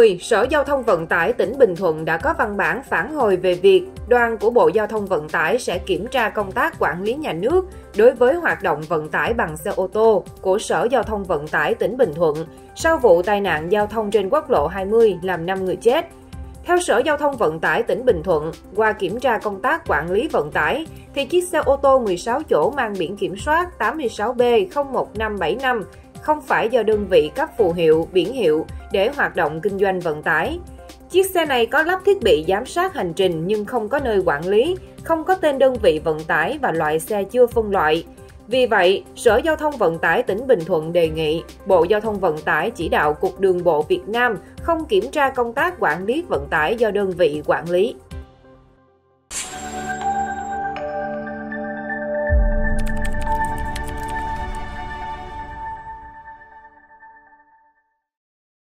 10, Sở Giao thông Vận tải tỉnh Bình Thuận đã có văn bản phản hồi về việc đoàn của Bộ Giao thông Vận tải sẽ kiểm tra công tác quản lý nhà nước đối với hoạt động vận tải bằng xe ô tô của Sở Giao thông Vận tải tỉnh Bình Thuận sau vụ tai nạn giao thông trên quốc lộ 20 làm 5 người chết. Theo Sở Giao thông Vận tải tỉnh Bình Thuận, qua kiểm tra công tác quản lý vận tải, thì chiếc xe ô tô 16 chỗ mang biển kiểm soát 86B01575 không phải do đơn vị cấp phù hiệu, biển hiệu để hoạt động kinh doanh vận tải. Chiếc xe này có lắp thiết bị giám sát hành trình nhưng không có nơi quản lý, không có tên đơn vị vận tải và loại xe chưa phân loại. Vì vậy, Sở Giao thông Vận tải tỉnh Bình Thuận đề nghị Bộ Giao thông Vận tải chỉ đạo Cục Đường bộ Việt Nam không kiểm tra công tác quản lý vận tải do đơn vị quản lý.